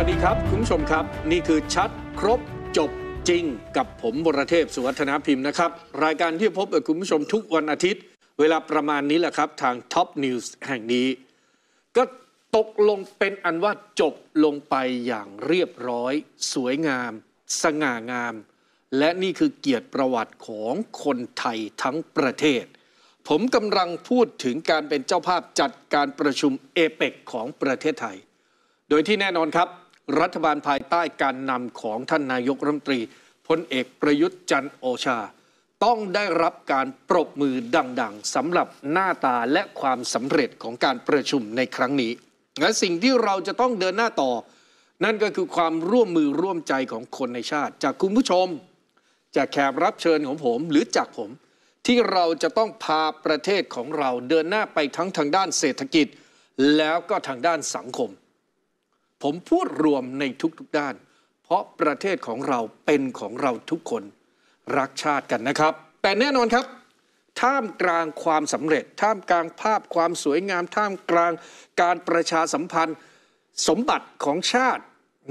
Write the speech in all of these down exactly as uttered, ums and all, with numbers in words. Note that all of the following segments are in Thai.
วัสดีครับคุณผู้ชมครับนี่คือชัดครบจบจริงกับผมวรเทพสุวัฒนาพิมพ์นะครับรายการที่พบกับคุณผู้ชมทุกวันอาทิตย์เวลาประมาณนี้แหละครับทางท็อปนิวส์แห่งนี้ก็ตกลงเป็นอันว่าจบลงไปอย่างเรียบร้อยสวยงามสง่างามและนี่คือเกียรติประวัติของคนไทยทั้งประเทศผมกำลังพูดถึงการเป็นเจ้าภาพจัดการประชุมเอเปกของประเทศไทยโดยที่แน่นอนครับรัฐบาลภายใต้การนำของท่านนายกรัฐมนตรีพลเอกประยุทธ์จันทร์โอชาต้องได้รับการปรบมือดังๆสำหรับหน้าตาและความสำเร็จของการประชุมในครั้งนี้และสิ่งที่เราจะต้องเดินหน้าต่อนั่นก็คือความร่วมมือร่วมใจของคนในชาติจากคุณผู้ชมจากแขกรับเชิญของผมหรือจากผมที่เราจะต้องพาประเทศของเราเดินหน้าไปทั้งทางด้านเศรษฐกิจแล้วก็ทางด้านสังคมผมพูดรวมในทุกๆด้านเพราะประเทศของเราเป็นของเราทุกคนรักชาติกันนะครับแต่แน่นอนครับท่ามกลางความสำเร็จท่ามกลางภาพความสวยงามท่ามกลางการประชาสัมพันธ์สมบัติของชาติ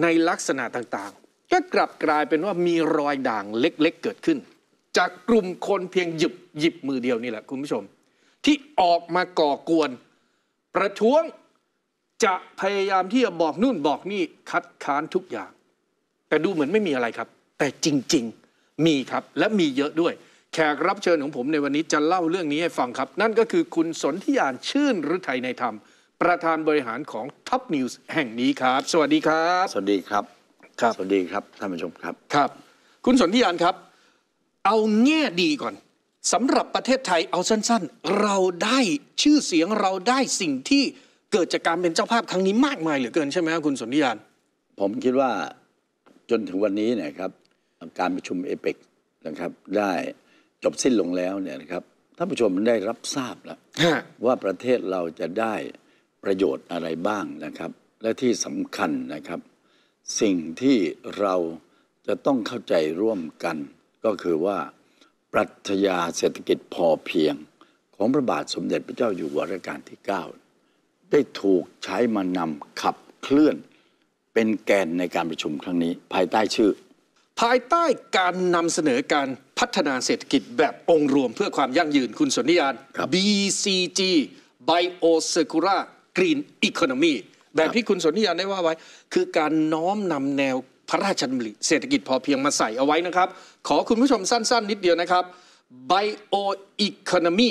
ในลักษณะต่างๆก็กลับกลายเป็นว่ามีรอยด่างเล็กๆเกิดขึ้นจากกลุ่มคนเพียงหยิบหยิบมือเดียวนี่แหละคุณผู้ชมที่ออกมาก่อกวนประท้วงจะพยายามที่จะบอกนู่นบอกนี่คัดค้านทุกอย่างแต่ดูเหมือนไม่มีอะไรครับแต่จริงๆมีครับและมีเยอะด้วยแขกรับเชิญของผมในวันนี้จะเล่าเรื่องนี้ให้ฟังครับนั่นก็คือคุณสนธิยานชื่นฤทัยในธรรมประธานบริหารของท็อปนิวส์แห่งนี้ครับสวัสดีครับสวัสดีครับครับสวัสดีครับท่านผู้ชมครับครับคุณสนธิยานครับเอาแง่ดีก่อนสำหรับประเทศไทยเอาสั้นๆเราได้ชื่อเสียงเราได้สิ่งที่เกิดจากการเป็นเจ้าภาพครั้งนี้มากมายเหลือเกินใช่ไหมครับคุณสนธิยานผมคิดว่าจนถึงวันนี้เนี่ยครับการประชุมเอเปกนะครับได้จบสิ้นลงแล้วเนี่ยนะครับท่านผู้ชมได้รับทราบแล้ว ว่าประเทศเราจะได้ประโยชน์อะไรบ้างนะครับและที่สำคัญนะครับสิ่งที่เราจะต้องเข้าใจร่วมกันก็คือว่าปรัชญาเศรษฐกิจพอเพียงของพระบาทสมเด็จพระเจ้าอยู่หัวรัชกาลที่เก้าได้ถูกใช้มานำขับเคลื่อนเป็นแกนในการประชุมครั้งนี้ภายใต้ชื่อภายใต้การนำเสนอการพัฒนาเศรษฐกิจแบบองค์รวมเพื่อความยั่งยืนคุณสนธิยาน บี ซี จี Bio Circular Green Economy แบบที่คุณสนธิยานได้ว่าไว้คือการน้อมนำแนวพระราชดำริเศรษฐกิจพอเพียงมาใส่เอาไว้นะครับขอคุณผู้ชมสั้นๆนิดเดียวนะครับ Bio Economy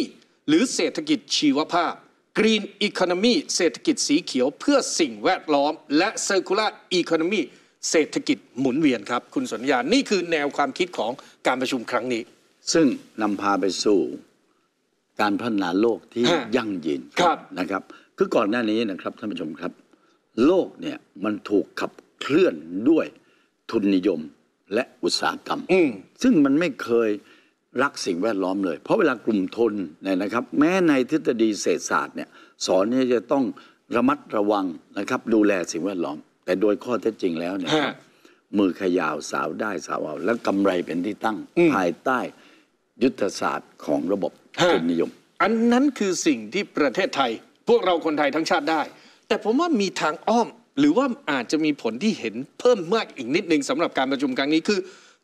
หรือเศรษฐกิจชีวภาพ Green Economy เศรษฐกิจสีเขียวเพื่อสิ่งแวดล้อมและ Circular Economyเศรษฐกิจหมุนเวียนครับคุณสนธิยานนี่คือแนวความคิดของการประชุมครั้งนี้ซึ่งนำพาไปสู่การพัฒนาโลกที่ยั่งยืนครับนะครับคือก่อนหน้านี้นะครับท่านผู้ชมครับโลกเนี่ยมันถูกขับเคลื่อนด้วยทุนนิยมและอุตสาหกรรมซึ่งมันไม่เคยรักสิ่งแวดล้อมเลยเพราะเวลากลุ่มทุนเนี่ยนะครับแม้ในทฤษฎีเศรษฐศาสตร์เนี่ยสอนเนี่ยจะต้องระมัดระวังนะครับดูแลสิ่งแวดล้อมแต่โดยข้อเท็จจริงแล้วเนี่ยมือขยาวสาวได้สาวเอาและกำไรเป็นที่ตั้งภายใต้ยุทธศาสตร์ของระบบทุนนิยมอันนั้นคือสิ่งที่ประเทศไทยพวกเราคนไทยทั้งชาติได้แต่ผมว่ามีทางอ้อมหรือว่าอาจจะมีผลที่เห็นเพิ่มมากอีกนิดนึงสำหรับการประชุมครั้งนี้คือ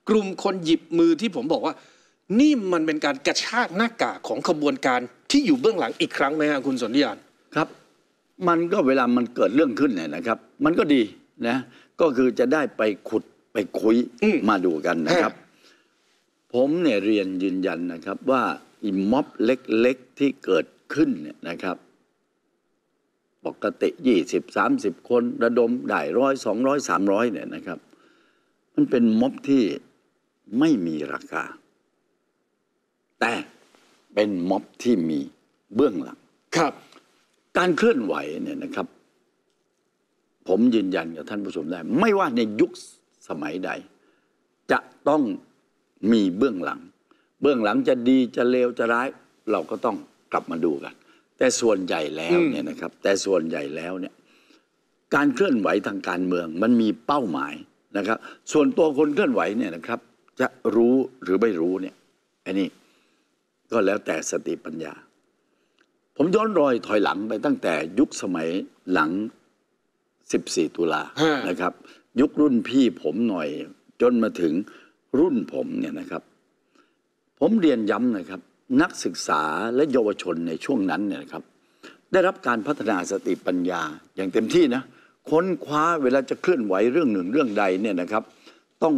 กลุ่มคนหยิบมือที่ผมบอกว่านี่มันเป็นการกระชากหน้ากากของขบวนการที่อยู่เบื้องหลังอีกครั้งไหมครับคุณสนธิยานครับมันก็เวลามันเกิดเรื่องขึ้นเนี่ยนะครับมันก็ดีนะก็คือจะได้ไปขุดไปคุยมาดูกันนะครับผมเนี่ยเรียนยืนยันนะครับว่าอิม็อบเล็กๆที่เกิดขึ้นเนี่ยนะครับปกติยี่สิบ สามสิบคนระดมได้ร้อยสองร้อยสามร้อยเนี่ยนะครับมันเป็นม็อบที่ไม่มีราคาแต่เป็นม็อบที่มีเบื้องหลังครับการเคลื่อนไหวเนี่ยนะครับผมยืนยันกับท่านผู้ชมได้ไม่ว่าในยุคสมัยใดจะต้องมีเบื้องหลังเบื้องหลังจะดีจะเลวจะร้ายเราก็ต้องกลับมาดูกันแต่ส่วนใหญ่แล้วเนี่ยนะครับแต่ส่วนใหญ่แล้วเนี่ยการเคลื่อนไหวทางการเมืองมันมีเป้าหมายนะครับส่วนตัวคนเคลื่อนไหวเนี่ยนะครับจะรู้หรือไม่รู้เนี่ยไอ้นี่ก็แล้วแต่สติปัญญาผมย้อนรอยถอยหลังไปตั้งแต่ยุคสมัยหลัง สิบสี่ตุลานะครับยุครุ่นพี่ผมหน่อยจนมาถึงรุ่นผมเนี่ยนะครับผมเรียนย้ำนะครับนักศึกษาและเยาวชนในช่วงนั้นเนี่ยครับได้รับการพัฒนาสติปัญญาอย่างเต็มที่นะค้นคว้าเวลาจะเคลื่อนไหวเรื่องหนึ่งเรื่องใดเนี่ยนะครับต้อง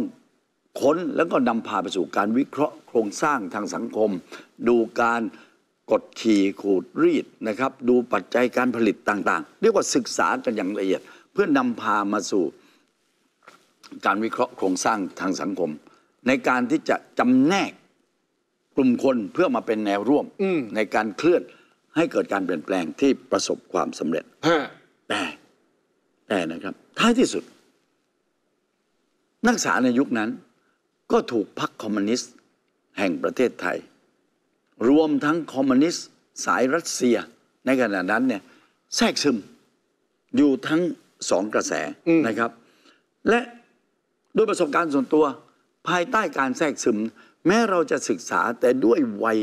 ค้นแล้วก็นำพาไปสู่การวิเคราะห์โครงสร้างทางสังคมดูการกดขี่ขูดรีดนะครับดูปัจจัยการผลิตต่างๆเรียกว่าศึกษากันอย่างละเอียดเพื่อนำพามาสู่การวิเคราะห์โครงสร้างทางสังคมในการที่จะจำแนกกลุ่มคนเพื่อมาเป็นแนวร่วมในการเคลื่อนให้เกิดการเปลี่ยนแปลงที่ประสบความสำเร็จแต่แต่นะครับท้ายที่สุดนักศึกษาในยุคนั้นก็ถูกพรรคคอมมิวนิสต์แห่งประเทศไทยรวมทั้งคอมมิวนิสต์สายรัสเซียในขณะนั้นเนี่ยแทรกซึมอยู่ทั้งสองกระแสนะครับและโดยประสบการณ์ส่วนตัวภายใต้การแทรกซึมแม้เราจะศึกษาแต่ด้วยวัย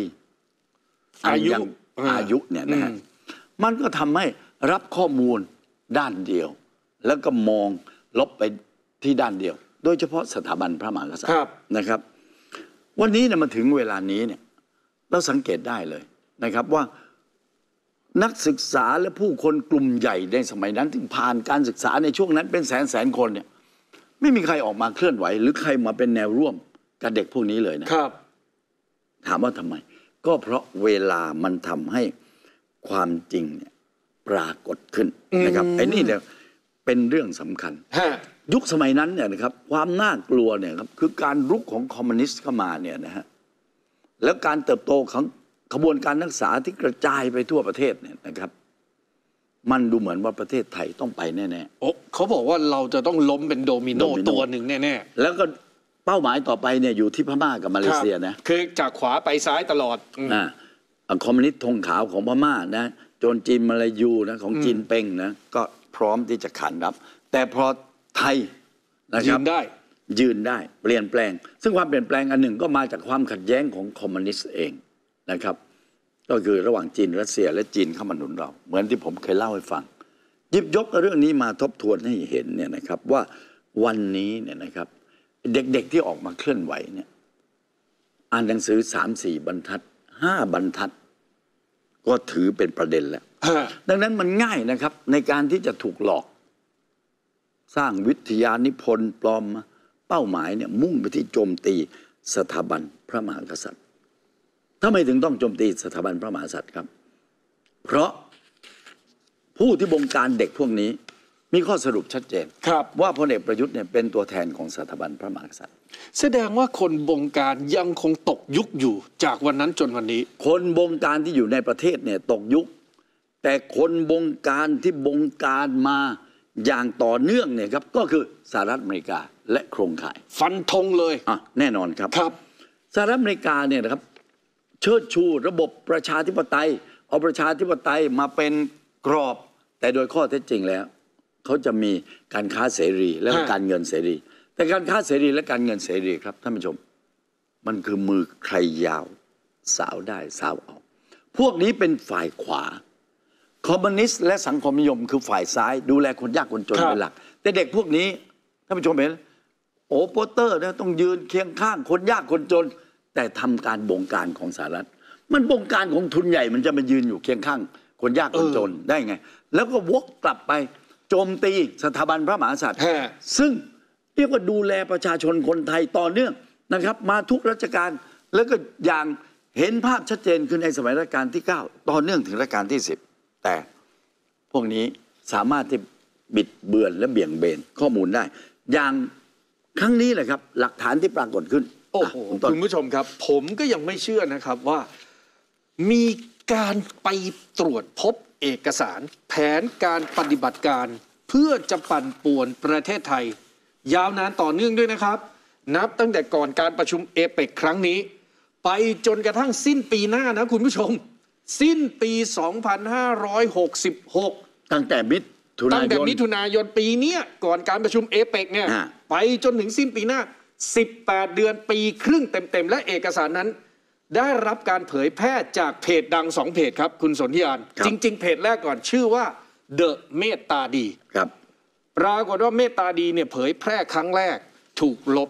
อายุอายุเนี่ยนะฮะมันก็ทำให้รับข้อมูลด้านเดียวแล้วก็มองลบไปที่ด้านเดียวโดยเฉพาะสถาบันพระมหากษัตริย์นะครับวันนี้เนี่ยมาถึงเวลานี้เนี่ยเราสังเกตได้เลยนะครับว่านักศึกษาและผู้คนกลุ่มใหญ่ในสมัยนั้นที่ผ่านการศึกษาในช่วงนั้นเป็นแสนแสนคนเนี่ยไม่มีใครออกมาเคลื่อนไหวหรือใครมาเป็นแนวร่วมกับเด็กพวกนี้เลยนะครับถามว่าทำไมก็เพราะเวลามันทำให้ความจริงเนี่ยปรากฏขึ้นนะครับไอ้นี่เนี่ยเป็นเรื่องสำคัญยุคสมัยนั้นเนี่ยนะครับความน่ากลัวเนี่ยครับคือการรุกของคอมมิวนิสต์เข้ามาเนี่ยนะฮะแล้วการเติบโตของขบวนการนักศึกษาที่กระจายไปทั่วประเทศเนี่ยนะครับมันดูเหมือนว่าประเทศไทยต้องไปแน่ๆโอ้เขาบอกว่าเราจะต้องล้มเป็นโดมิโนตัวหนึ่งแน่ๆแล้วก็เป้าหมายต่อไปเนี่ยอยู่ที่พม่ากับมาเลเซียนะคือจากขวาไปซ้ายตลอดอ่าคอมมิวนิสต์ธงขาวของพม่านะโจนจีนมาลายูนะของจีนเป่งนะก็พร้อมที่จะขานรับแต่พอไทยยืนได้ยืนได้เปลี่ยนแปลงซึ่งความเปลี่ยนแปลงอันหนึ่งก็มาจากความขัดแย้งของคอมมิวนิสต์เองนะครับก็คือระหว่างจีนรัสเซียและจีนเข้ามาหนุนเราเหมือนที่ผมเคยเล่าให้ฟังหยิบยกเรื่องนี้มาทบทวนให้เห็นเนี่ยนะครับว่าวันนี้เนี่ยนะครับเด็กๆที่ออกมาเคลื่อนไหวเนี่ยอ่านหนังสือสามสี่บรรทัดห้าบรรทัดก็ถือเป็นประเด็นแล้วดังนั้นมันง่ายนะครับในการที่จะถูกหลอกสร้างวิทยานิพนธ์ปลอมเป้าหมายเนี่ยมุ่งไปที่โจมตีสถาบันพระมหากษัตริย์ทำไมถึงต้องโจมตีสถาบันพระมหากษัตริย์ครับเพราะผู้ที่บงการเด็กพวกนี้มีข้อสรุปชัดเจนครับว่าพลเอกประยุทธ์เนี่ยเป็นตัวแทนของสถาบันพระมหากษัตริย์แสดงว่าคนบงการยังคงตกยุคอยู่จากวันนั้นจนวันนี้คนบงการที่อยู่ในประเทศเนี่ยตกยุคแต่คนบงการที่บงการมาอย่างต่อเนื่องเนี่ยครับก็คือสหรัฐอเมริกาและโครงข่ายฟันธงเลยอ่ะแน่นอนครับครับสหรัฐอเมริกาเนี่ยนะครับเชิดชูระบบประชาธิปไตยเอาประชาธิปไตยมาเป็นกรอบแต่โดยข้อเท็จจริงแล้วเขาจะมีการค้าเสรีและการเงินเสรีแต่การค้าเสรีและการเงินเสรีครับท่านผู้ชมมันคือมือใครยาวสาวได้สาวเอาพวกนี้เป็นฝ่ายขวาคอมมิวนิสต์และสังคมนิยมคือฝ่ายซ้ายดูแลคนยากคนจนเป็นหลักแต่เด็กพวกนี้ท่านผู้ชมเห็นโอ้โปสเตอร์นะต้องยืนเคียงข้างคนยากคนจนแต่ทำการบงการของสหรัฐมันบงการของทุนใหญ่มันจะมายืนอยู่เคียงข้างคนยากคนจนได้ไงแล้วก็วกกลับไปโจมตีสถาบันพระมหากษัตริย์ซึ่งเรียกว่าดูแลประชาชนคนไทยต่อเนื่องนะครับมาทุกรัชกาลแล้วก็อย่างเห็นภาพชัดเจนขึ้นในสมัยรัชกาลที่เก้าต่อเนื่องถึงรัชกาลที่สิบแต่พวกนี้สามารถที่บิดเบือนและเบี่ยงเบนข้อมูลได้อย่างครั้งนี้แหละครับหลักฐานที่ปรากฏขึ้นโอ้โหคุณผู้ชมครับผมก็ยังไม่เชื่อนะครับว่ามีการไปตรวจพบเอกสารแผนการปฏิบัติการเพื่อจะปั่นป่วนประเทศไทยยาวนานต่อเนื่องด้วยนะครับนับตั้งแต่ก่อนการประชุมเอเปกครั้งนี้ไปจนกระทั่งสิ้นปีหน้านะคุณผู้ชมสิ้นปี สองพันห้าร้อยหกสิบหก ตั้งแต่มิถุนายนตั้งแต่มิถุนายนปีนี้ก่อนการประชุมเอเปกเนี่ยไปจนถึงสิ้นปีหน้าสิบแปดเดือนปีครึ่งเต็มๆและเอกสารนั้นได้รับการเผยแพร่จากเพจดังสองเพจครับคุณสนธิยานจริงๆเพจแรกก่อนชื่อว่าเดอะเมตตาดีครับ ปรากฏว่าเมตตาดีเนี่ยเผยแพร่ครั้งแรกถูกลบ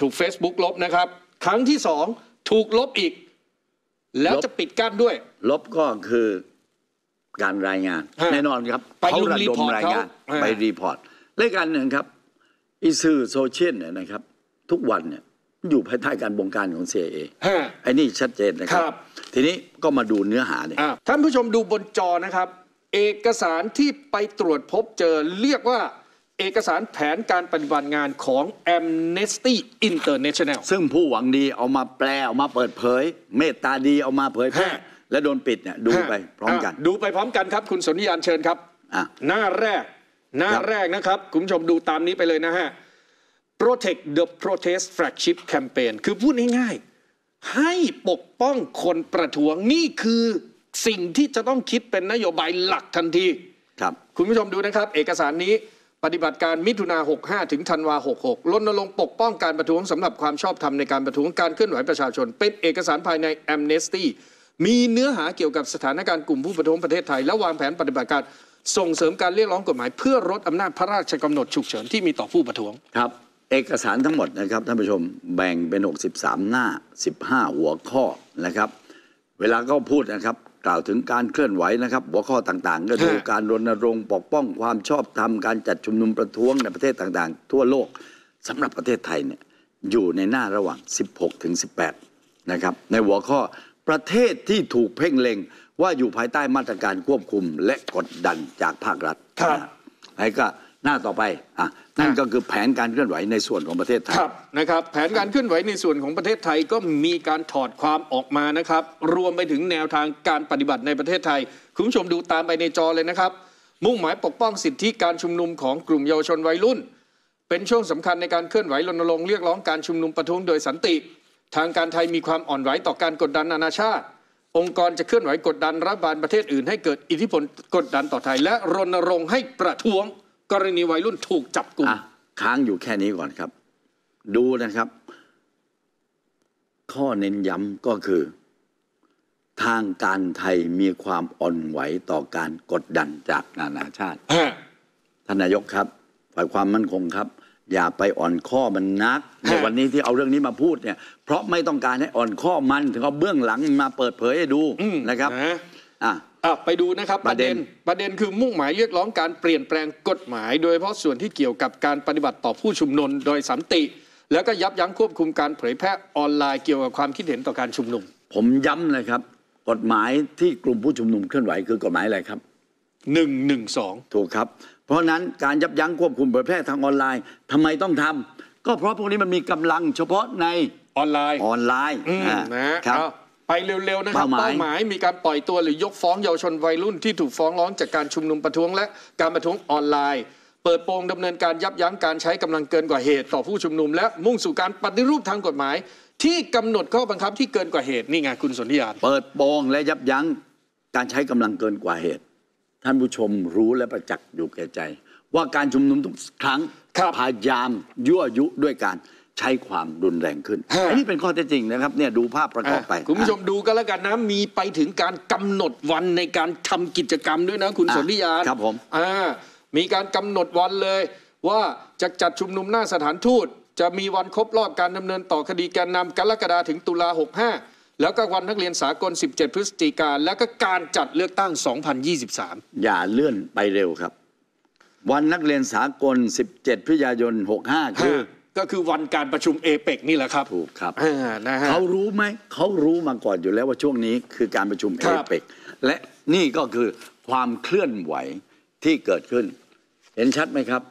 ถูก Facebook ลบนะครับครั้งที่สองถูกลบอีกแล้วจะปิดกั้นด้วยลบก็คือการรายงานแน่นอนครับเขาระดมรายงานไปรีพอร์ตและการหนึ่งครับอีสื่อโซเชียลเนี่ยนะครับทุกวันเนี่ยอยู่ภายใต้การบงการของ ซี ไอ เอ ไอ้นี่ชัดเจนนะครับทีนี้ก็มาดูเนื้อหาเนี่ยท่านผู้ชมดูบนจอนะครับเอกสารที่ไปตรวจพบเจอเรียกว่าเอกสารแผนการปฏิบัติงานของ Amnesty International ซึ่งผู้หวังดีเอามาแปลเอามาเปิดเผยเมตตาดีเอามาเผยแพร่และโดนปิดเนี่ยดูไปพร้อมกันดูไปพร้อมกันครับคุณสนธิยานเชิญครับหน้าแรกหน้าแรกนะครับคุณผู้ชมดูตามนี้ไปเลยนะฮะ Protect the Protest Flagship Campaign คือพูดง่ายๆให้ปกป้องคนประท้วงนี่คือสิ่งที่จะต้องคิดเป็นนโยบายหลักทันทีครับคุณผู้ชมดูนะครับเอกสารนี้ปฏิบัติการมิถุนาหกห้าถึงธันวาหกหกรณรงค์ปกป้องการประท้วงสำหรับความชอบธรรมในการประท้วงการเคลื่อนไหวประชาชนเป็นเอกสารภายใน Amnesty มีเนื้อหาเกี่ยวกับสถานการณ์กลุ่มผู้ประท้วงประเทศไทยและวางแผนปฏิบัติการส่งเสริมการเรียกร้องกฎหมายเพื่อลดอำนาจพระราชกำหนดฉุกเฉินที่มีต่อผู้ประท้วงครับเอกสารทั้งหมดนะครับท่านผู้ชมแบ่งเป็นหกสิบสามหน้าสิบห้าหัวข้อนะครับเวลาก็พูดนะครับกล่าวถึงการเคลื่อนไหวนะครับหัวข้อต่างๆก็คือการรณรงค์ปกป้องความชอบธรรมการจัดชุมนุมประท้วงในประเทศต่างๆทั่วโลกสำหรับประเทศไทยเนี่ยอยู่ในหน้าระหว่างสิบหกถึงสิบแปดนะครับในหัวข้อประเทศที่ถูกเพ่งเล็งว่าอยู่ภายใต้มาตรการควบคุมและกดดันจากภาครัฐไอ้ก็หน้าต่อไปอ่ะนั่นก็คือแผนการเคลื่อนไหวในส่วนของประเทศไทยนะครับแผนการเคลื่อนไหวในส่วนของประเทศไทยก็มีการถอดความออกมานะครับรวมไปถึงแนวทางการปฏิบัติในประเทศไทยคุณผู้ชมดูตามไปในจอเลยนะครับมุ่งหมายปกป้องสิทธิการชุมนุมของกลุ่มเยาวชนวัยรุ่นเป็นช่วงสำคัญในการเคลื่อนไหวรณรงค์เรียกร้องการชุมนุมประท้วงโดยสันติทางการไทยมีความอ่อนไหวต่อการกดดันนานาชาติองค์กรจะเคลื่อนไหวกดดันรัฐบาลประเทศอื่นให้เกิดอิทธิพลกดดันต่อไทยและรณรงค์ให้ประท้วงกรณีวัยรุ่นถูกจับกุมค้างอยู่แค่นี้ก่อนครับดูนะครับข้อเน้นย้ำก็คือทางการไทยมีความอ่อนไหวต่อการกดดันจากนานาชาติท่านนายกครับฝ่ายความมั่นคงครับอย่าไปอ่อนข้อมันนักในวันนี้ที่เอาเรื่องนี้มาพูดเนี่ยเพราะไม่ต้องการให้อ่อนข้อมันถึงเอาเบื้องหลังมาเปิดเผยให้ดูนะครับอ่ะไปดูนะครับประเด็นประเด็นคือมุ่งหมายเรียกร้องการเปลี่ยนแปลงกฎหมายโดยเฉพาะส่วนที่เกี่ยวกับการปฏิบัติต่อผู้ชุมนุมโดยสันติแล้วก็ยับยั้งควบคุมการเผยแพร่ออนไลน์เกี่ยวกับความคิดเห็นต่อการชุมนุมผมย้ำเลยครับกฎหมายที่กลุ่มผู้ชุมนุมเคลื่อนไหวคือกฎหมายอะไรครับหนึ่งหนึ่งสองถูกครับเพราะนั้นการยับยั้งควบคุมเผยแพร่ทางออนไลน์ทำไมต้องทำก็เพราะพวกนี้มันมีกำลังเฉพาะในออนไลน์ออนไลน์นะครับไปเร็วๆนะครับเป้าหมายมีการปล่อยตัวหรือยกฟ้องเยาวชนวัยรุ่นที่ถูกฟ้องร้องจากการชุมนุมประท้วงและการประท้วงออนไลน์เปิดโปงดำเนินการยับยั้งการใช้กำลังเกินกว่าเหตุต่อผู้ชุมนุมและมุ่งสู่การปฏิรูปทางกฎหมายที่กำหนดข้อบังคับที่เกินกว่าเหตุนี่ไงคุณสนธิยานเปิดโปงและยับยั้งการใช้กำลังเกินกว่าเหตุท่านผู้ชมรู้และประจักษ์อยู่แก่ใจว่าการชุมนุมทุกครั้งพยายามยั่วยุด้วยการใช้ความรุนแรงขึ้นอันนี้เป็นข้อเท็จจริงนะครับเนี่ยดูภาพประกอบไปคุณผู้ชมดูก็แล้วกันนะมีไปถึงการกำหนดวันในการทำกิจกรรมด้วยนะคุณสนธิยานครับผมอ่ามีการกำหนดวันเลยว่าจะจัดชุมนุมหน้าสถานทูตจะมีวันครบรอบการดำเนินต่อคดีแกนนำกรกฎาคมถึงตุลาหกห้าแล้วก็วันนักเรียนสากลสิบเจ็ดพฤศจิกายนแล้วก็การจัดเลือกตั้งสองพันยี่สิบสามอย่าเลื่อนไปเร็วครับวันนักเรียนสากลสิบเจ็ดพฤศจิกายนหกห้าคือก็คือวันการประชุมเอเปกนี่แหละครับถูกครับเขารู้ไหมเขารู้มาก่อนอยู่แล้วว่าช่วงนี้คือการประชุมเอเปกและนี่ก็คือความเคลื่อนไหวที่เกิดขึ้นเห็นชัดไหมครับ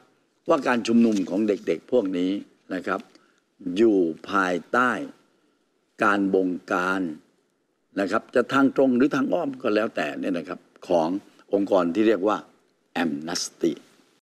ว่าการชุมนุมของเด็กๆพวกนี้นะครับอยู่ภายใต้การบงการนะครับจะทางตรงหรือทางอ้อมก็แล้วแต่เนี่ยนะครับขององค์กรที่เรียกว่าแอมเนสตี้